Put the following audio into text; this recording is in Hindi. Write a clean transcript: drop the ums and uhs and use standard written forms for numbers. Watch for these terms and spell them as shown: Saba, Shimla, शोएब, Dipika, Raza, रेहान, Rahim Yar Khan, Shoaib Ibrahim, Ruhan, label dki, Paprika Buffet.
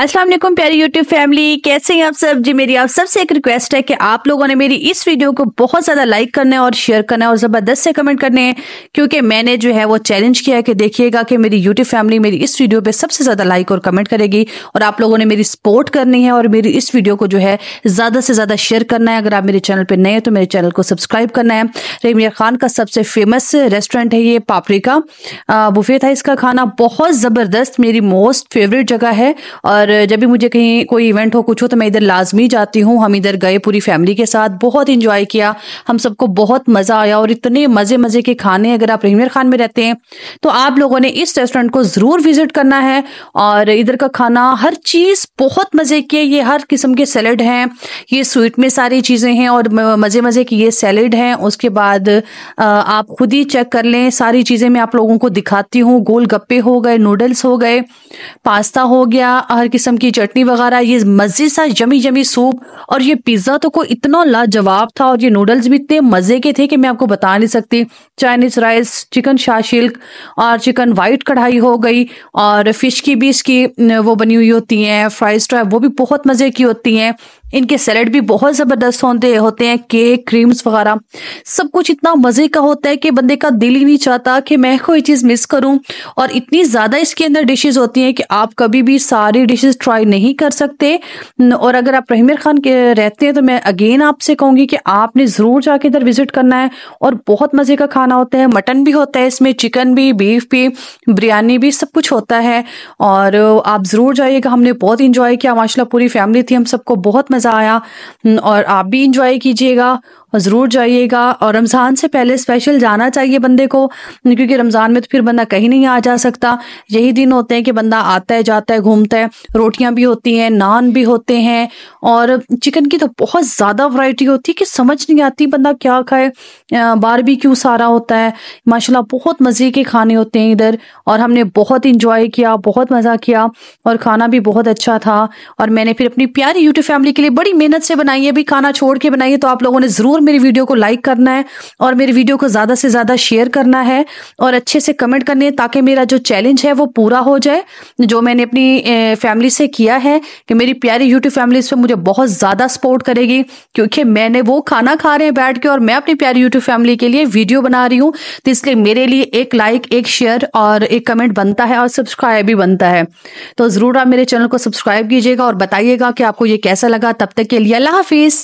अस्सलाम वालेकुम प्यारी यूट्यूब फैमिली, कैसे हैं आप सब जी। मेरी आप सबसे एक रिक्वेस्ट है कि आप लोगों ने मेरी इस वीडियो को बहुत ज़्यादा लाइक करना है और शेयर करना है और ज़बरदस्त से कमेंट करने हैं, क्योंकि मैंने जो है वो चैलेंज किया है कि देखिएगा कि मेरी यूट्यूब फैमिली मेरी इस वीडियो पे सबसे ज़्यादा लाइक और कमेंट करेगी। और आप लोगों ने मेरी सपोर्ट करनी है और मेरी इस वीडियो को जो है ज़्यादा से ज़्यादा शेयर करना है। अगर आप मेरे चैनल पर नए हैं तो मेरे चैनल को सब्सक्राइब करना है। रहीम यार खान का सबसे फेमस रेस्टोरेंट है ये, पापरिका बुफे था इसका खाना, बहुत ज़बरदस्त, मेरी मोस्ट फेवरेट जगह है। और जब भी मुझे कहीं कोई इवेंट हो कुछ हो तो मैं इधर लाजमी जाती हूँ। हम इधर गए पूरी फैमिली के साथ, बहुत इंजॉय किया, हम सबको बहुत मज़ा आया और इतने मज़े के खाने। अगर आप रहीम यार खान में रहते हैं तो आप लोगों ने इस रेस्टोरेंट को ज़रूर विज़िट करना है। और इधर का खाना हर चीज़ बहुत मज़े की है। ये हर किस्म के सैलड हैं, ये स्वीट में सारी चीज़ें हैं और मज़े की ये सैलड हैं। उसके बाद आप खुद ही चेक कर लें, सारी चीज़ें मैं आप लोगों को दिखाती हूँ। गोल गप्पे हो गए, नूडल्स हो गए, पास्ता हो गया, हर किस्म की चटनी वगैरह, ये मज़े सा जमी सूप। और ये पिज़्ज़ा तो कोई इतना लाजवाब था और ये नूडल्स भी इतने मज़े के थे कि मैं आपको बता नहीं सकती। Chinese rice, chicken shashlik और चिकन वाइट कढ़ाई हो गई, और फ़िश की भी इसकी वो बनी हुई होती हैं, फ्राइज़ ट्रैप, वो भी बहुत मज़े की होती हैं। इनके सैलड भी बहुत ज़बरदस्त होते हैं, केक, क्रीम्स वगैरह, सब कुछ इतना मज़े का होता है कि बंदे का दिल ही नहीं चाहता कि मैं कोई चीज़ मिस करूं। और इतनी ज़्यादा इसके अंदर डिशेस होती हैं कि आप कभी भी सारी डिशेस ट्राई नहीं कर सकते। और अगर आप रहीम यार खान के रहते हैं तो मैं अगेन आपसे कहूँगी कि आपने ज़रूर जाके इधर विज़िट करना है। और बहुत मज़े का खाना होता है, मटन भी होता है इसमें, चिकन भी, बीफ भी, बिरयानी भी, सब कुछ होता है। और आप ज़रूर जाइएगा, हमने बहुत इंजॉय किया माशाल्लाह, पूरी फैमिली थी, हम सबको बहुत आया। और आप भी इंजॉय कीजिएगा और ज़रूर जाइएगा। और रमज़ान से पहले स्पेशल जाना चाहिए बंदे को, क्योंकि रमज़ान में तो फिर बंदा कहीं नहीं आ जा सकता। यही दिन होते हैं कि बंदा आता है, जाता है, घूमता है। रोटियां भी होती हैं, नान भी होते हैं, और चिकन की तो बहुत ज़्यादा वैरायटी होती है कि समझ नहीं आती बंदा क्या खाए। बारबेक्यू सारा होता है माशाल्लाह, बहुत मज़े के खाने होते हैं इधर। और हमने बहुत इंजॉय किया, बहुत मज़ा किया और खाना भी बहुत अच्छा था। और मैंने फिर अपनी प्यारी यूट्यूब फैमिली के लिए बड़ी मेहनत से बनाई है, भी खाना छोड़ के बनाई है। तो आप लोगों ने ज़रूर मेरी वीडियो को लाइक करना है और मेरी वीडियो को ज़्यादा से ज़्यादा शेयर करना है और अच्छे से कमेंट करने, ताकि मेरा जो चैलेंज है वो पूरा हो जाए, जो मैंने अपनी फैमिली से किया है कि मेरी प्यारी यूट्यूब फैमिली इस पर मुझे बहुत ज़्यादा सपोर्ट करेगी, क्योंकि मैंने वो खाना खा रहे हैं बैठ के और मैं अपनी प्यारी यूट्यूब फैमिली के लिए वीडियो बना रही हूँ। तो इसलिए मेरे लिए एक लाइक, एक शेयर और एक कमेंट बनता है और सब्सक्राइब भी बनता है। तो ज़रूर आप मेरे चैनल को सब्सक्राइब कीजिएगा और बताइएगा कि आपको ये कैसा लगा। तब तक के लिए अल्लाह हाफिज़।